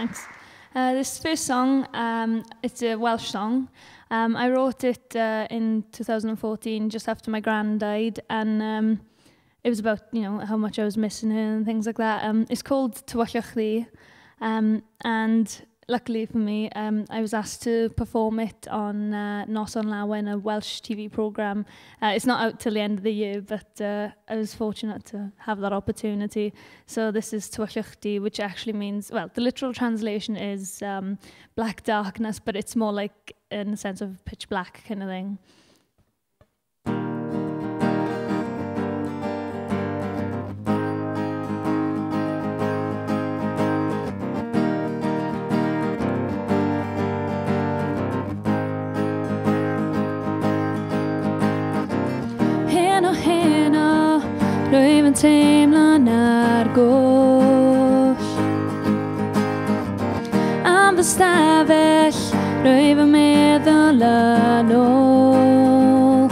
Thanks. This first song, it's a Welsh song. I wrote it in 2014, just after my gran died, and it was about, you know, how much I was missing her and things like that. It's called Tywyllwch Ddu, and luckily for me, I was asked to perform it on Noson Llawen, a Welsh TV programme. It's not out till the end of the year, but I was fortunate to have that opportunity. So this is Tywyllwch Ddu, which actually means, well, the literal translation is black darkness, but it's more like in the sense of pitch black kind of thing. Rwy'n yn teimlo'n ar goll Am fy stafell Rwy'n fy meddwl yn ôl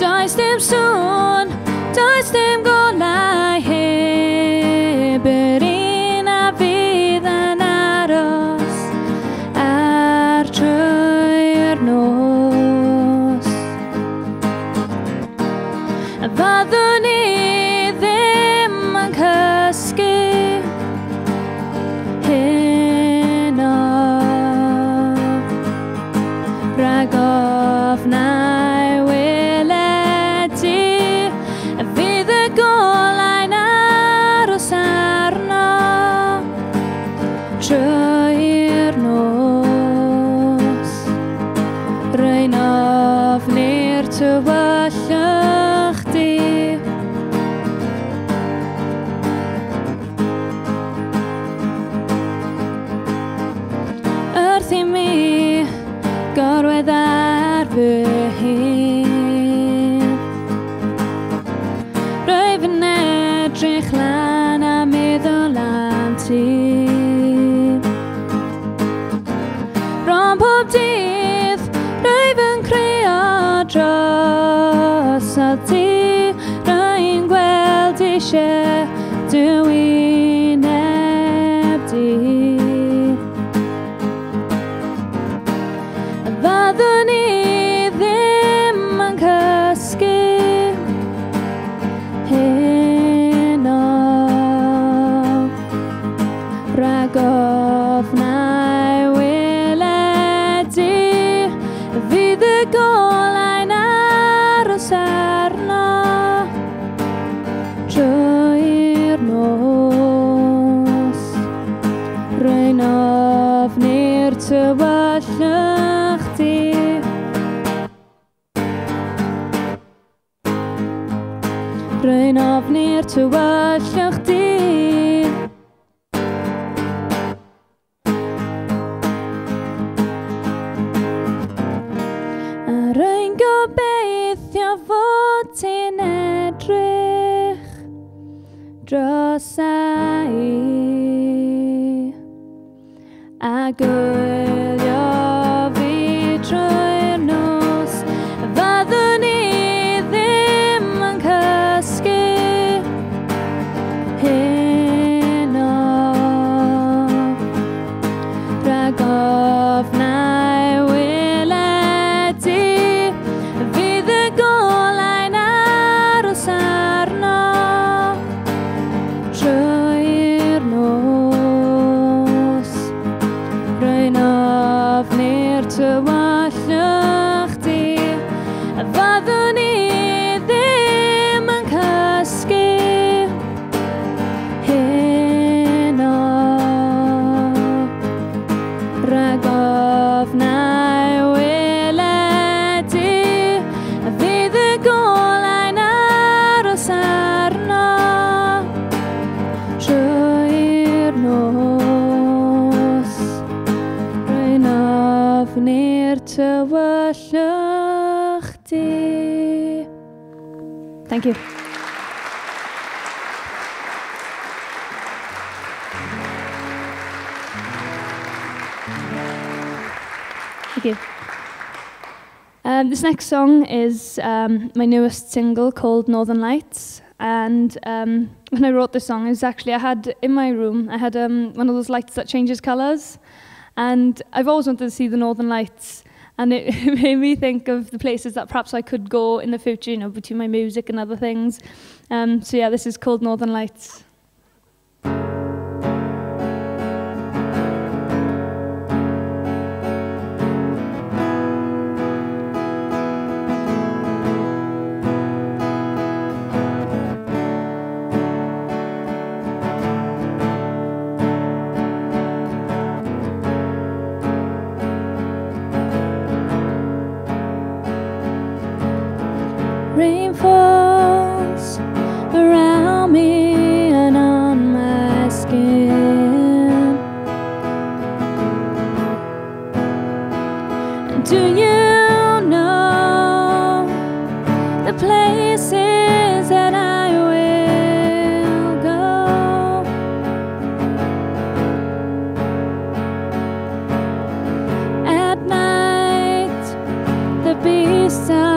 Does dim sŵn Does dim golau heb yr un a fydd yn aros Ar trwy'r nos A fyddwn I ddim yn cysgu heno Rhag ofnau weledu A fydd y golau'n aros arno Trwy'r nos Rwy'n ofni'r tywyllwch Wrth I mi gorwedd ar fy hun Rwyf yn edrych lan a meddwl am ti Bron pob dydd rwyf yn creu dros o ti Rwy'n gweld eisiau dywyneb di Fyddwn I ddim yn cysgu heno Rhag ofnau weledu Fydd y golau'n aros arno Trwy'r nos Rwy'n ofni'r tywyllwch ddu Rwy'n ofni'r tywyllwch ddu A rwy'n gobeithio fod ti'n edrych drosa I A gwylio fi trwy'r nos Fyddwn I Ofnau weledu Fydd y golau'n aros arno Trwy'r nos Rwy'n ofni'r tywyllwch ddu Fyddwn I ddim yn cysgu heno Rhag ofnau weledu A fydd y golau'n aros arno Trwy'r nos Rwy'n ofni'r tywyllwch ddu Thank you. Thank you. This next song is my newest single called Northern Lights, and when I wrote this song is actually I had in my room, I had one of those lights that changes colours, and I've always wanted to see the Northern Lights, and it made me think of the places that perhaps I could go in the future, you know, between my music and other things. So yeah, this is called Northern Lights. Rain falls around me and on my skin. And do you know the places that I will go? At night, the beasts are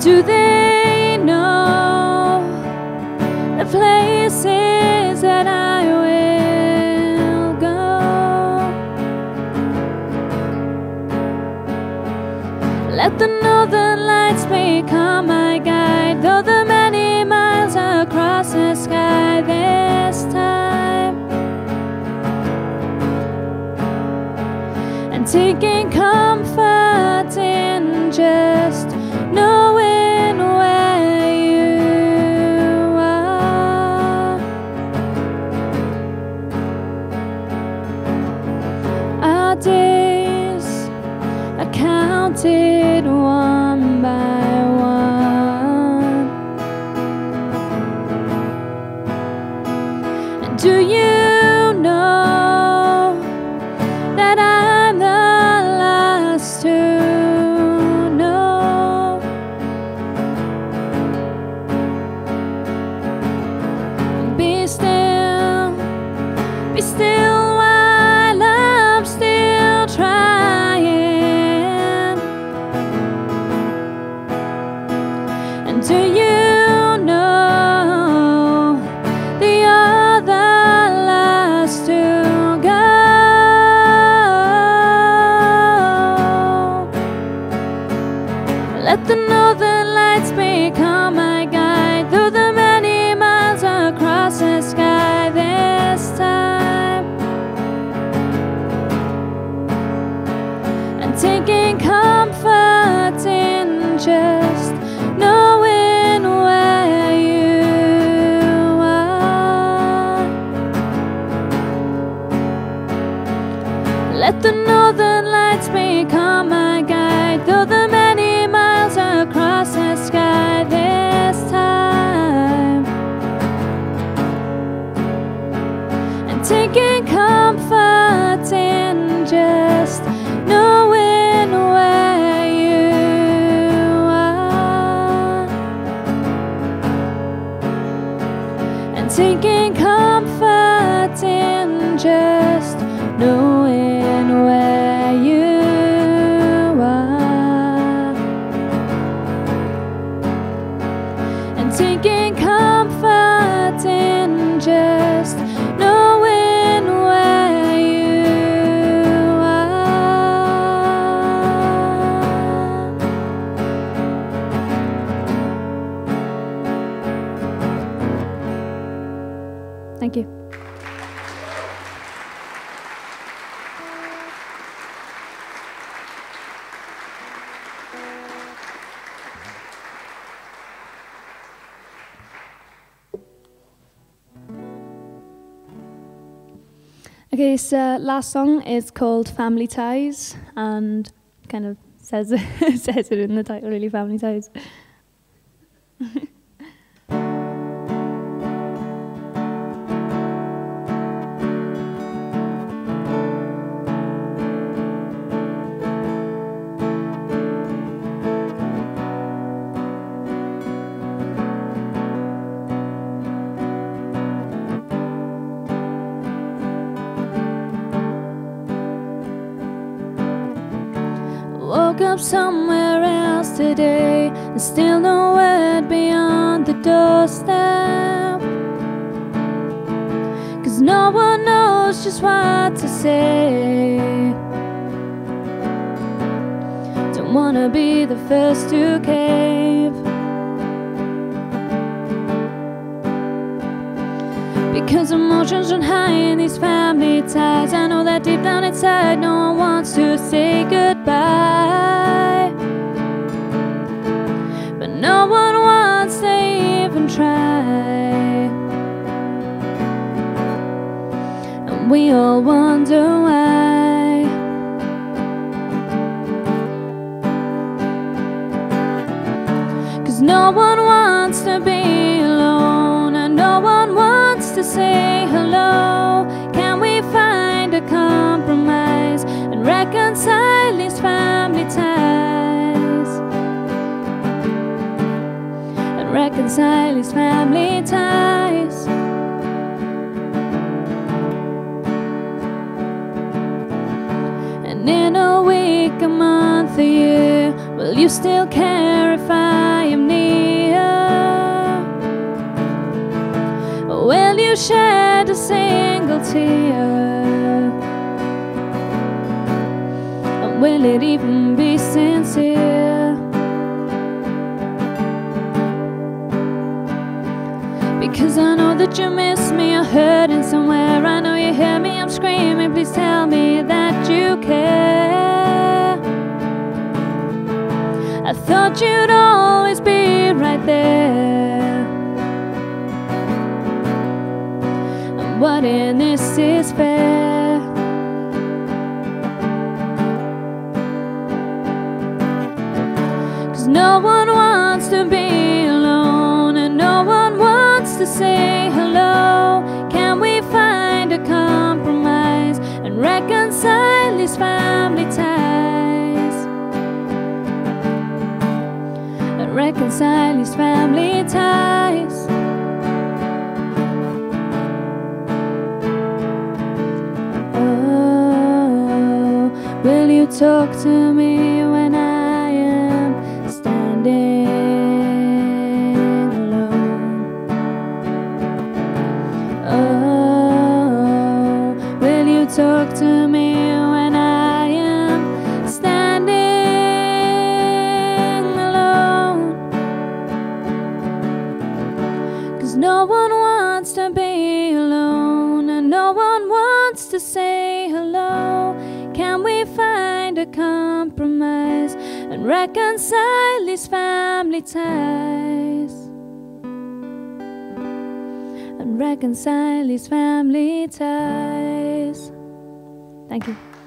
do they know the places that I will go? Let the northern lights become my guide, though the many miles across the sky this time. And taking comfort in just knowing days are counted one by one. And do you know that I'm the last to know? Be still while I'm still trying. And do you know the other last to go? Let the northern lights become my guide through the many miles across the sky this time. Taking comfort in just knowing where you are. Let the northern lights become my guide through the many miles across the sky this time. And taking comfort in just knowing where you are, and taking comfort in just knowing where you are, and taking comfort in just knowing where you are. Thank you. Okay, this last song is called Family Ties, and kind of says it, says it in the title, really, Family Ties. Walk somewhere else today. There's still no word beyond the doorstep, 'cause no one knows just what to say. Don't wanna be the first to cave, because emotions run high in these family ties. I know that deep down inside no one wants to say goodbye, but no one wants to even try. And we all wonder why, 'cause no one wants to be alone, and no one wants to say hello. Can we find a compromise and reconcile these family ties? And reconcile these family ties. And in a week, a month, a year, will you still care if I am near? Or will you shed a single tear? And will it even be sincere? Because I know that you miss me, you're hurting somewhere. I know you hear me, I'm screaming. Please tell me that you care. I thought you'd always be right there. And what in this is fair? Cause no one wants to be alone, and no one wants to say hello. Can we find a compromise and reconcile these family ties? And reconcile these family ties. Oh, will you talk to me when I am standing Talk to me when I am standing alone. 'Cause no one wants to be alone, and no one wants to say hello. Can we find a compromise and reconcile these family ties? And reconcile these family ties. Thank you.